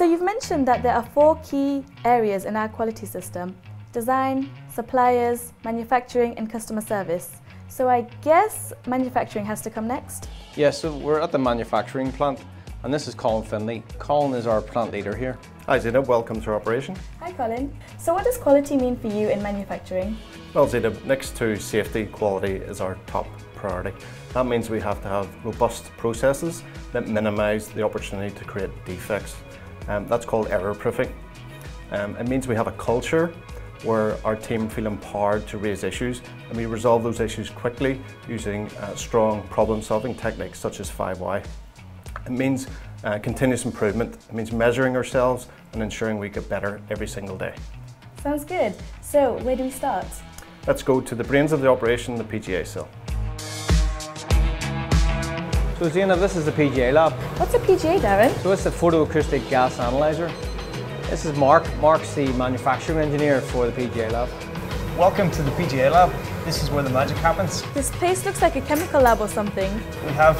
So you've mentioned that there are four key areas in our quality system: design, suppliers, manufacturing and customer service. So I guess manufacturing has to come next? Yeah, so we're at the manufacturing plant and this is Colin Finley. Colin is our plant leader here. Hi Zainab, welcome to our operation. Hi Colin. So what does quality mean for you in manufacturing? Well Zainab, next to safety, quality is our top priority. That means we have to have robust processes that minimise the opportunity to create defects. That's called error proofing. It means we have a culture where our team feel empowered to raise issues and we resolve those issues quickly using strong problem-solving techniques such as 5Y. It means continuous improvement. It means measuring ourselves and ensuring we get better every single day. Sounds good. So where do we start? Let's go to the brains of the operation, the PGA cell. So Zainab, this is the PGA lab. What's a PGA, Darren? So it's a photoacoustic gas analyzer. This is Mark. Mark's the manufacturing engineer for the PGA lab. Welcome to the PGA lab. This is where the magic happens. This place looks like a chemical lab or something. We have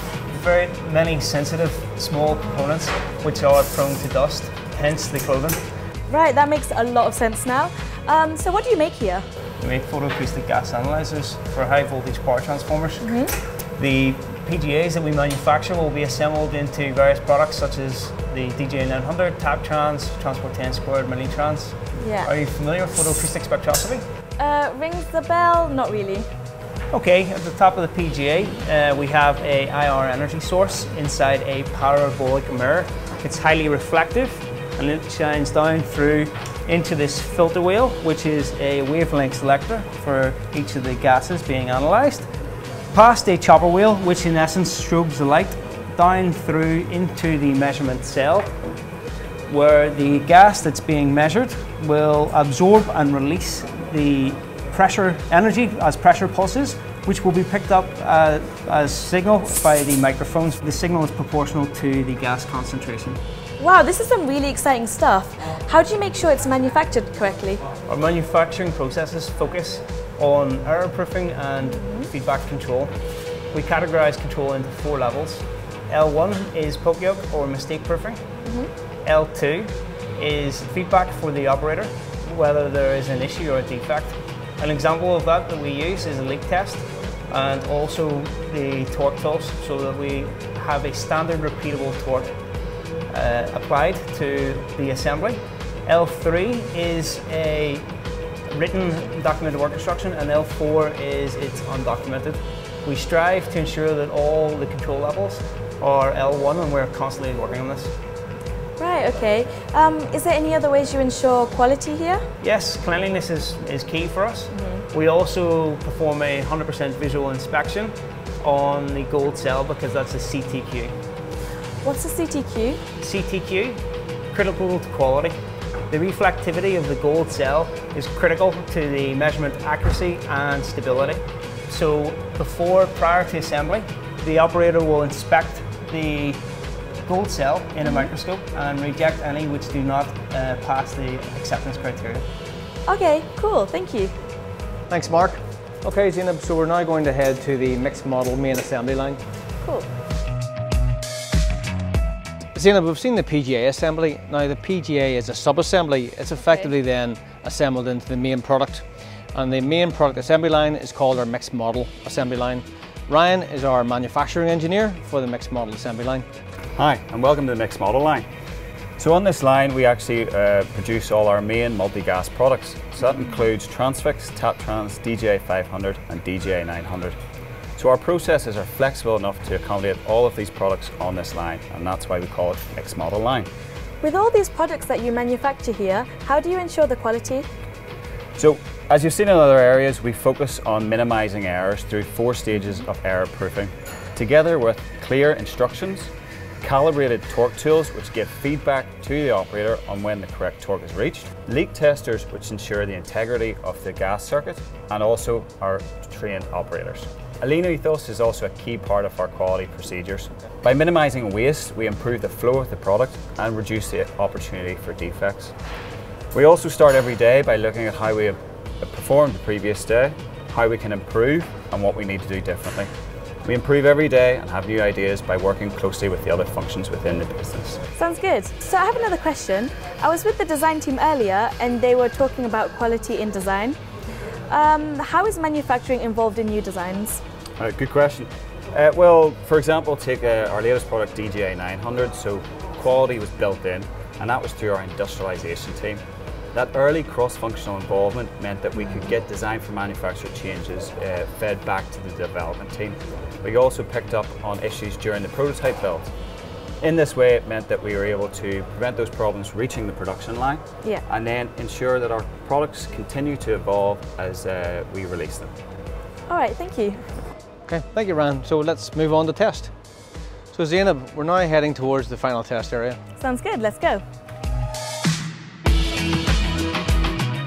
very many sensitive small components which are prone to dust, hence the clothing. Right, that makes a lot of sense now. So what do you make here? We make photoacoustic gas analyzers for high voltage power transformers. Mm-hmm. The PGAs that we manufacture will be assembled into various products such as the DGA900, Taptrans, Transport10Squared, Militrans. Yeah. Are you familiar with photoacoustic spectroscopy? Rings the bell, not really. Okay, at the top of the PGA we have a IR energy source inside a parabolic mirror. It's highly reflective and it shines down through into this filter wheel, which is a wavelength selector for each of the gases being analysed. Past a chopper wheel, which in essence strobes the light down through into the measurement cell, where the gas that's being measured will absorb and release the pressure energy as pressure pulses, which will be picked up as signal by the microphones. The signal is proportional to the gas concentration. Wow, this is some really exciting stuff. How do you make sure it's manufactured correctly? Our manufacturing processes focus on error proofing and feedback control. We categorize control into four levels. L1 is poke yoke or mistake proofing. Mm-hmm. L2 is feedback for the operator, whether there is an issue or a defect. An example of that we use is a leak test and also the torque pulse, so that we have a standard repeatable torque applied to the assembly. L3 is a written documented work instruction, and L4 is it's undocumented. We strive to ensure that all the control levels are L1 and we're constantly working on this. Right, okay. Is there any other ways you ensure quality here? Yes, cleanliness is key for us. Mm-hmm. We also perform a 100% visual inspection on the gold cell because that's a CTQ. What's a CTQ? CTQ, critical to quality. The reflectivity of the gold cell is critical to the measurement accuracy and stability. So prior to assembly, the operator will inspect the gold cell in a microscope and reject any which do not pass the acceptance criteria. Okay, cool, thank you. Thanks, Mark. Okay, Zainab, so we're now going to head to the mixed model main assembly line. Cool. Zainab, we've seen the PGA assembly. Now the PGA is a sub-assembly. It's effectively then assembled into the main product. And the main product assembly line is called our mixed model assembly line. Ryan is our manufacturing engineer for the mixed model assembly line. Hi, and welcome to the mixed model line. So on this line we actually produce all our main multi-gas products. So that includes Transfix, Taptrans, DGA500 and DGA900. So our processes are flexible enough to accommodate all of these products on this line, and that's why we call it mixed model line. With all these products that you manufacture here, how do you ensure the quality? So, as you've seen in other areas, we focus on minimising errors through four stages of error proofing, together with clear instructions, calibrated torque tools which give feedback to the operator on when the correct torque is reached, leak testers which ensure the integrity of the gas circuit, and also our trained operators. A lean ethos is also a key part of our quality procedures. By minimising waste, we improve the flow of the product and reduce the opportunity for defects. We also start every day by looking at how we have performed the previous day, how we can improve and what we need to do differently. We improve every day and have new ideas by working closely with the other functions within the business. Sounds good. So I have another question. I was with the design team earlier and they were talking about quality in design. How is manufacturing involved in new designs? All right, good question. Well, for example, take our latest product, DGA900. So quality was built in, and that was through our industrialization team. That early cross-functional involvement meant that we could get design for manufacture changes fed back to the development team. We also picked up on issues during the prototype build. In this way, it meant that we were able to prevent those problems reaching the production line, and then ensure that our products continue to evolve as we release them. All right, thank you. Okay, thank you, Ran. So let's move on to test. So Zainab, we're now heading towards the final test area. Sounds good, let's go.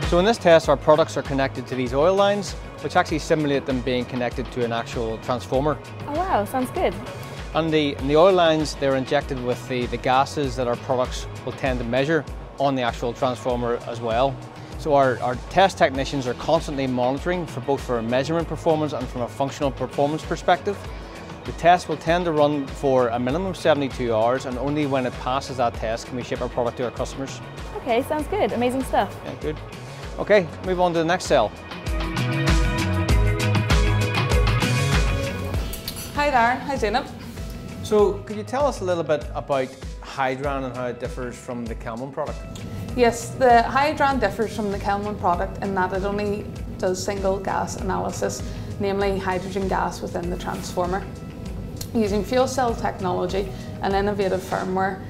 So in this test, our products are connected to these oil lines, which actually simulate them being connected to an actual transformer. Oh wow, sounds good. And in the oil lines, they're injected with the gases that our products will tend to measure on the actual transformer as well. So our test technicians are constantly monitoring both for measurement performance and from a functional performance perspective. The test will tend to run for a minimum of 72 hours, and only when it passes that test can we ship our product to our customers. Okay, sounds good. Amazing stuff. Yeah, good. Okay, move on to the next cell. Hi there, hi Zainab. So, could you tell us a little bit about Hydran and how it differs from the Kelman product? Yes, the Hydran differs from the Kelman product in that it only does single gas analysis, namely hydrogen gas within the transformer. Using fuel cell technology and innovative firmware,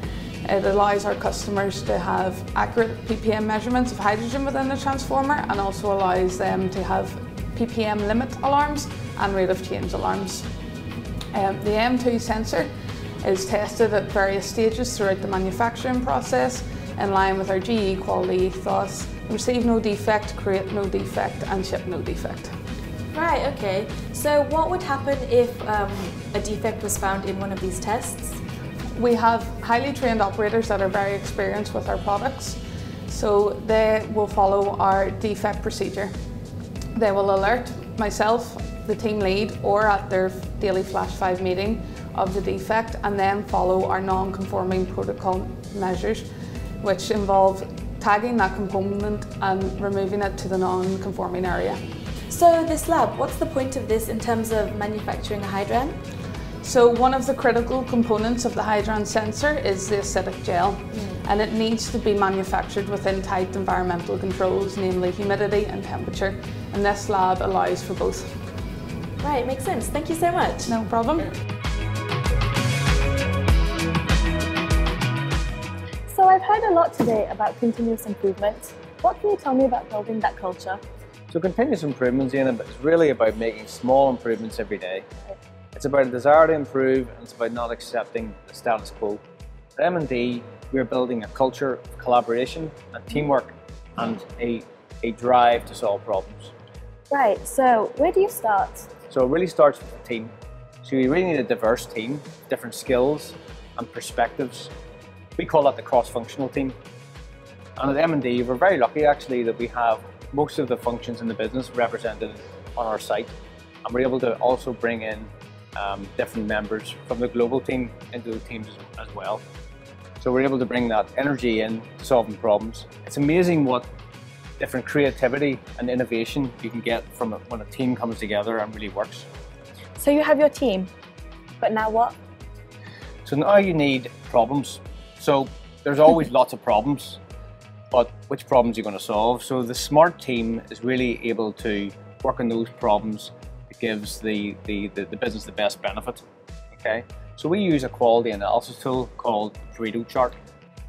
it allows our customers to have accurate ppm measurements of hydrogen within the transformer, and also allows them to have ppm limit alarms and rate of change alarms. The M2 sensor is tested at various stages throughout the manufacturing process in line with our GE quality ethos: receive no defect, create no defect and ship no defect. Right, okay. So what would happen if a defect was found in one of these tests? We have highly trained operators that are very experienced with our products, so they will follow our defect procedure. They will alert myself, the team lead, or at their daily Flash 5 meeting of the defect, and then follow our non-conforming protocol measures, which involve tagging that component and removing it to the non-conforming area. So this lab, what's the point of this in terms of manufacturing a Hydran? So one of the critical components of the Hydran sensor is the acidic gel, and it needs to be manufactured within tight environmental controls, namely humidity and temperature, and this lab allows for both. Right, makes sense. Thank you so much. No problem. So I've heard a lot today about continuous improvement. What can you tell me about building that culture? So continuous improvement, Zainab, is really about making small improvements every day. It's about a desire to improve, and it's about not accepting the status quo. At M&D, we're building a culture of collaboration and teamwork and a drive to solve problems. Right, so where do you start? So it really starts with the team. So you really need a diverse team, different skills and perspectives. We call that the cross-functional team. And at M&D, we're very lucky actually that we have most of the functions in the business represented on our site. And we're able to also bring in different members from the global team into the teams as well. So we're able to bring that energy in, solving problems. It's amazing what different creativity and innovation you can get from when a team comes together and really works. So you have your team, but now what? So now you need problems. So there's always lots of problems, but which problems are you going to solve? So the smart team is really able to work on those problems. Gives the business the best benefit, okay? So we use a quality analysis tool called Pareto Chart.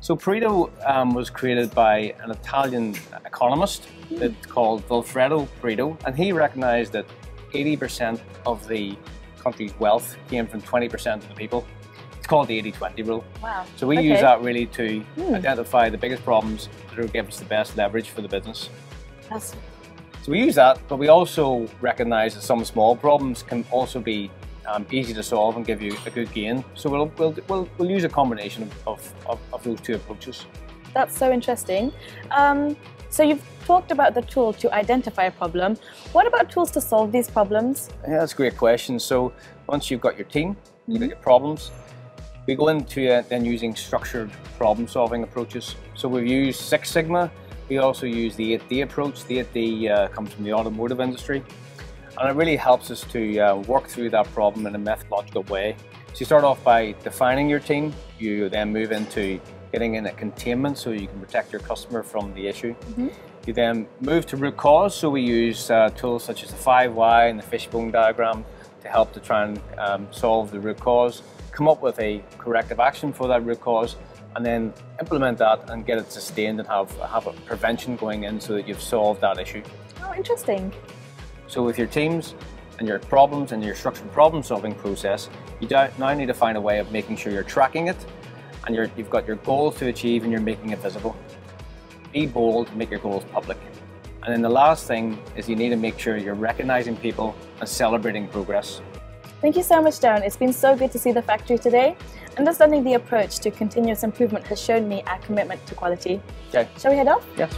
So Pareto was created by an Italian economist called Vilfredo Pareto, and he recognized that 80% of the country's wealth came from 20% of the people. It's called the 80-20 rule. Wow. So we use that really to identify the biggest problems that will give us the best leverage for the business. Awesome. So we use that, but we also recognise that some small problems can also be easy to solve and give you a good gain. So we'll use a combination of those two approaches. That's so interesting. So you've talked about the tool to identify a problem. What about tools to solve these problems? Yeah, that's a great question. So once you've got your team, you've got your problems, we go into it then using structured problem-solving approaches. So we've used Six Sigma. We also use the 8D approach. The 8D comes from the automotive industry, and it really helps us to work through that problem in a methodological way. So you start off by defining your team. You then move into getting in at containment, so you can protect your customer from the issue. You then move to root cause, so we use tools such as the 5Y and the fishbone diagram to help to try and solve the root cause, come up with a corrective action for that root cause, and then implement that and get it sustained and have a prevention going in so that you've solved that issue. Oh, interesting. So with your teams and your problems and your structured problem-solving process, you now need to find a way of making sure you're tracking it and you've got your goals to achieve and you're making it visible. Be bold, make your goals public. And then the last thing is you need to make sure you're recognizing people and celebrating progress. Thank you so much, Darren. It's been so good to see the factory today. Understanding the approach to continuous improvement has shown me our commitment to quality. Okay. Shall we head off? Yes.